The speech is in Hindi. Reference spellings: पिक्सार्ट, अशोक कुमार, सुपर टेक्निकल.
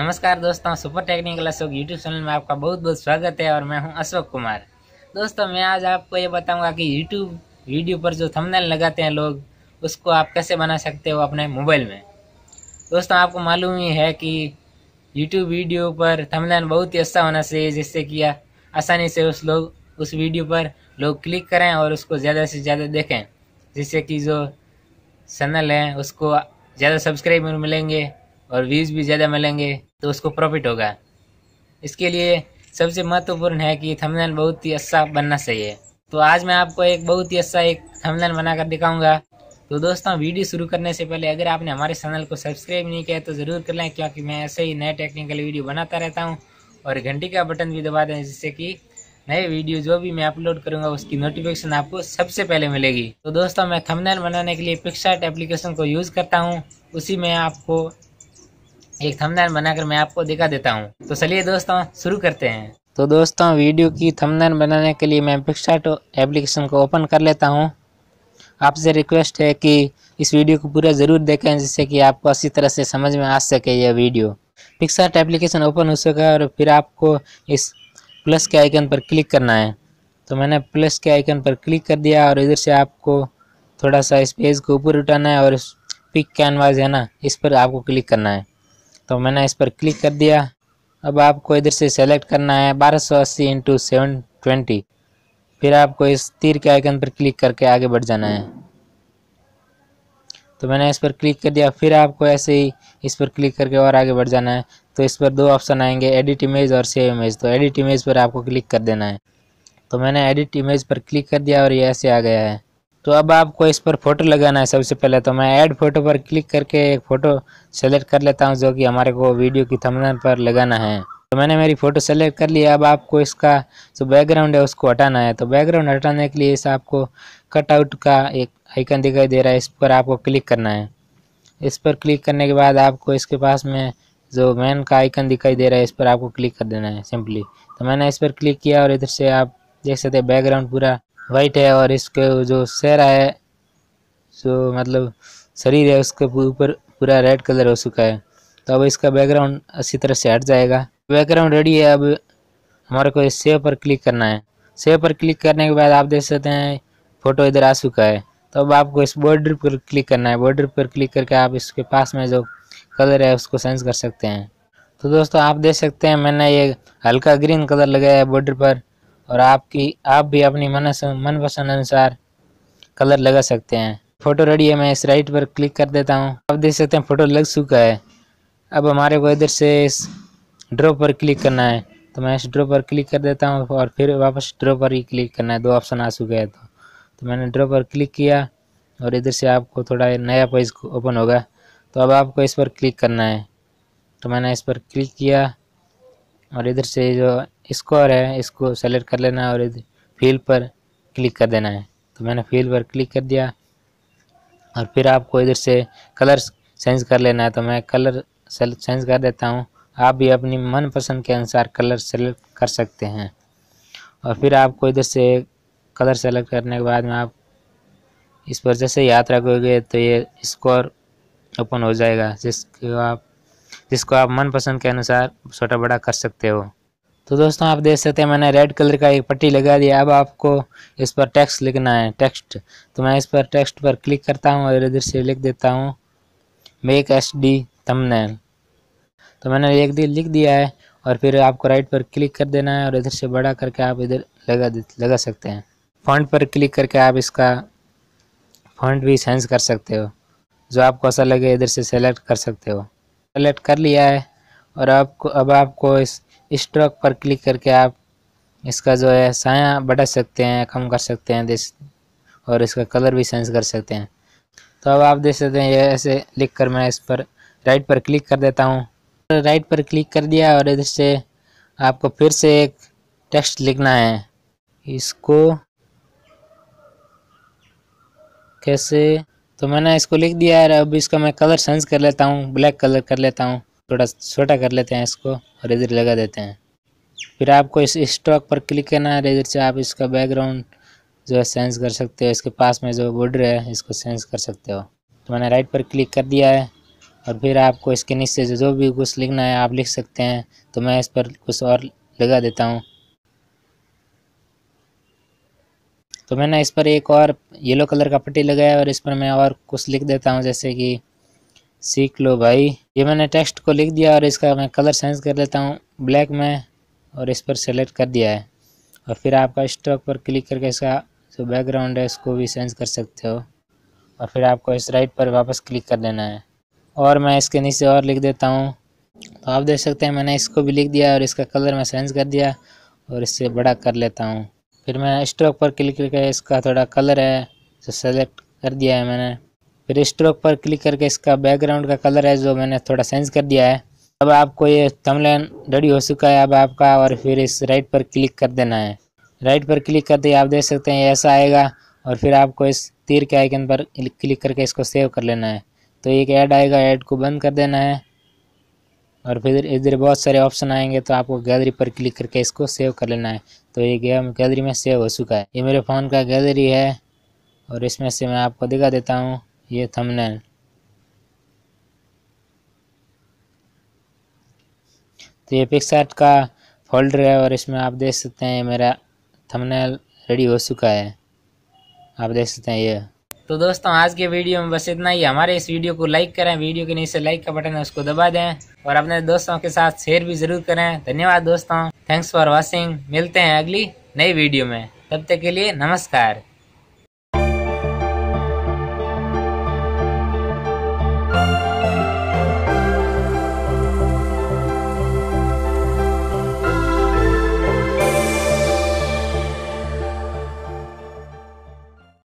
नमस्कार दोस्तों, सुपर टेक्निकल Ashok YouTube channel में आपका बहुत बहुत स्वागत है और मैं हूं अशोक कुमार। दोस्तों, मैं आज आपको ये बताऊंगा कि YouTube वीडियो पर जो थंबनेल लगाते हैं लोग, उसको आप कैसे बना सकते हो अपने मोबाइल में। दोस्तों, आपको मालूम ही है कि YouTube वीडियो पर थंबनेल बहुत ही अच्छा होना चाहिए, जिससे कि आसानी से उस वीडियो पर लोग क्लिक करें और उसको ज़्यादा से ज़्यादा देखें, जिससे कि जो चैनल है उसको ज़्यादा सब्सक्राइबर मिलेंगे और व्यूज़ भी ज़्यादा मिलेंगे, तो उसको प्रॉफिट होगा। इसके लिए सबसे महत्वपूर्ण है कि थंबनेल बहुत ही अच्छा बनना चाहिए। तो आज मैं आपको एक बहुत ही अच्छा एक थंबनेल बनाकर दिखाऊंगा। तो दोस्तों, वीडियो शुरू करने से पहले अगर आपने हमारे चैनल को सब्सक्राइब नहीं किया तो ज़रूर कर लें, क्योंकि मैं ऐसे ही नए टेक्निकल वीडियो बनाता रहता हूँ। और घंटी का बटन भी दबा दें, जिससे कि नए वीडियो जो भी मैं अपलोड करूंगा उसकी नोटिफिकेशन आपको सबसे पहले मिलेगी। तो दोस्तों, मैं थंबनेल बनाने के लिए पिक्सार्ट एप्लीकेशन को यूज़ करता हूं। उसी में आपको एक थंबनेल बनाकर मैं आपको दिखा देता हूं। तो चलिए दोस्तों, शुरू करते हैं। तो दोस्तों, वीडियो की थंबनेल बनाने के लिए मैं पिक्सार्ट एप्लीकेशन को ओपन कर लेता हूँ। आपसे रिक्वेस्ट है कि इस वीडियो को पूरा ज़रूर देखें, जिससे कि आपको अच्छी तरह से समझ में आ सके। यह वीडियो पिक्सार्ट एप्लीकेशन ओपन हो सका और फिर आपको इस प्लस के आइकन पर क्लिक करना है। तो मैंने प्लस के आइकन पर क्लिक कर दिया और इधर से आपको थोड़ा सा इस पेज को ऊपर उठाना है और इस पिक कैनवास है ना, इस पर आपको क्लिक करना है। तो मैंने इस पर क्लिक कर दिया। अब आपको इधर से सेलेक्ट करना है 1280x720। फिर आपको इस तीर के आइकन पर क्लिक करके आगे बढ़ जाना है। तो मैंने इस पर क्लिक कर दिया। फिर आपको ऐसे ही इस पर क्लिक करके और आगे बढ़ जाना है। तो इस पर दो ऑप्शन आएंगे, एडिट इमेज और सेव इमेज। तो एडिट इमेज पर आपको क्लिक कर देना है। तो मैंने एडिट इमेज पर क्लिक कर दिया और ये ऐसे आ गया है। तो अब आपको इस पर फ़ोटो लगाना है सबसे पहले। तो मैं ऐड फ़ोटो पर क्लिक करके एक फ़ोटो सेलेक्ट कर लेता हूँ, जो कि हमारे को वीडियो की थंबनेल पर लगाना है। तो मैंने मेरी फ़ोटो सेलेक्ट कर लिया। अब आपको इसका जो बैकग्राउंड है उसको हटाना है। तो बैकग्राउंड हटाने के लिए इस आपको कटआउट का एक आइकन दिखाई दे रहा है, इस पर आपको क्लिक करना है। इस पर क्लिक करने के बाद आपको इसके पास में जो मैन का आइकन दिखाई दे रहा है, इस पर आपको क्लिक कर देना है सिंपली। तो मैंने इस पर क्लिक किया और इधर से आप देख सकते हैं बैकग्राउंड पूरा वाइट है और इसके जो चेहरा है, जो मतलब शरीर है, उसके ऊपर पूरा रेड कलर हो चुका है। तो अब इसका बैकग्राउंड अच्छी तरह से हट जाएगा। बैकग्राउंड रेडी है। अब हमारे को सेव पर क्लिक करना है। सेव पर क्लिक करने के बाद आप देख सकते हैं फ़ोटो इधर आ चुका है। तो अब आपको इस बॉर्डर पर क्लिक करना है। बॉर्डर पर क्लिक करके आप इसके पास में जो कलर है उसको चेंज कर सकते हैं। तो दोस्तों, आप देख सकते हैं मैंने ये हल्का ग्रीन कलर लगाया है बॉर्डर पर, और आप भी अपनी मनपसंद अनुसार कलर लगा सकते हैं। फ़ोटो रेडी है। मैं इस राइट पर क्लिक कर देता हूं। आप देख सकते हैं फ़ोटो लग चुका है। अब हमारे को इधर से इस ड्रॉ पर क्लिक करना है। तो मैं इस ड्रॉ पर क्लिक कर देता हूँ और फिर वापस ड्रॉ पर ही क्लिक करना है। दो ऑप्शन आ चुके हैं। तो मैंने ड्रॉ पर क्लिक किया और इधर से आपको थोड़ा नया पेज ओपन होगा। तो अब आपको इस पर क्लिक करना है। तो मैंने इस पर क्लिक किया और इधर से जो स्क्वायर है इसको सेलेक्ट कर लेना और इधर फील पर क्लिक कर देना है। तो मैंने फील पर क्लिक कर दिया और फिर आपको इधर से कलर चेंज कर लेना है। तो मैं कलर चेंज कर देता हूँ। आप भी अपनी मनपसंद के अनुसार कलर सेलेक्ट कर सकते हैं। और फिर आपको इधर से कलर सेलेक्ट करने के बाद में आप इस पर जैसे याद रखोगे तो ये स्क्वायर ओपन हो जाएगा, जिसको आप मनपसंद के अनुसार छोटा बड़ा कर सकते हो। तो दोस्तों, आप देख सकते हैं मैंने रेड कलर का एक पट्टी लगा दिया। अब आपको इस पर टेक्स्ट लिखना है, टेक्स्ट। तो मैं इस पर टेक्स्ट पर क्लिक करता हूं और इधर से लिख देता हूं मेक एसडी थंबनेल। तो मैंने लिख दिया है और फिर आपको राइट पर क्लिक कर देना है और इधर से बड़ा करके आप इधर लगा सकते हैं। फॉन्ट पर क्लिक करके आप इसका फॉन्ट भी चेंज कर सकते हो, जो आपको ऐसा लगे इधर से सेलेक्ट कर सकते हो। सेलेक्ट कर लिया है और अब आपको इस स्ट्रोक पर क्लिक करके आप इसका जो है साया बढ़ा सकते हैं, कम कर सकते हैं और इसका कलर भी चेंज कर सकते हैं। तो अब आप देख सकते हैं ये ऐसे लिख कर मैं इस पर राइट पर क्लिक कर देता हूँ। राइट पर क्लिक कर दिया और इधर से आपको फिर से एक टेक्स्ट लिखना है। इसको कैसे, तो मैंने इसको लिख दिया है। अब इसका मैं कलर चेंज कर लेता हूँ, ब्लैक कलर कर लेता हूँ, थोड़ा छोटा कर लेते हैं इसको और इधर लगा देते हैं। फिर आपको इस स्ट्रोक पर क्लिक करना है और इधर से आप इसका बैकग्राउंड जो है चेंज कर सकते हो, इसके पास में जो बॉर्डर है इसको चेंज कर सकते हो। तो मैंने राइट पर क्लिक कर दिया है और फिर आपको इसके नीचे जो भी कुछ लिखना है आप लिख सकते हैं। तो मैं इस पर कुछ और लगा देता हूँ। तो मैंने इस पर एक और येलो कलर का पट्टी लगाया और इस पर मैं और कुछ लिख देता हूँ, जैसे कि सीख लो भाई। ये मैंने टेक्स्ट को लिख दिया और इसका मैं कलर चेंज कर देता हूँ ब्लैक में और इस पर सेलेक्ट कर दिया है। और फिर आपका स्ट्रोक पर क्लिक करके इसका जो बैकग्राउंड है इसको भी चेंज कर सकते हो। और फिर आपको इस राइट पर वापस क्लिक कर देना है और मैं इसके नीचे और लिख देता हूँ। तो आप देख सकते हैं मैंने इसको भी लिख दिया और इसका कलर मैं चेंज कर दिया और इससे बड़ा कर लेता हूँ। फिर मैं स्ट्रोक पर क्लिक करके इसका थोड़ा कलर है जो सेलेक्ट कर दिया है मैंने। फिर स्ट्रोक पर क्लिक करके इसका बैकग्राउंड का कलर है जो मैंने थोड़ा चेंज कर दिया है। अब आपको ये थंबनेल रेडी हो चुका है अब आपका। और फिर इस राइट पर क्लिक कर देना है। राइट पर क्लिक करते ही आप देख सकते हैं ऐसा आएगा। और फिर आपको इस तीर के आइकन पर क्लिक करके इसको सेव कर लेना है। तो एक ऐड आएगा, ऐड को बंद कर देना है। और फिर इधर बहुत सारे ऑप्शन आएंगे तो आपको गैलरी पर क्लिक करके इसको सेव कर लेना है। तो ये गेम गैलरी में सेव हो चुका है। ये मेरे फ़ोन का गैलरी है और इसमें से मैं आपको दिखा देता हूँ ये थंबनेल। तो ये पिक्सार्ट का फोल्डर है और इसमें आप देख सकते हैं मेरा थंबनेल रेडी हो चुका है। आप देख सकते हैं ये। तो दोस्तों आज के वीडियो में बस इतना ही। हमारे इस वीडियो को लाइक करें, वीडियो के नीचे लाइक का बटन है उसको दबा दें और अपने दोस्तों के साथ शेयर भी जरूर करें। धन्यवाद दोस्तों, थैंक्स फॉर वॉचिंग। मिलते हैं अगली नई वीडियो में, तब तक के लिए नमस्कार।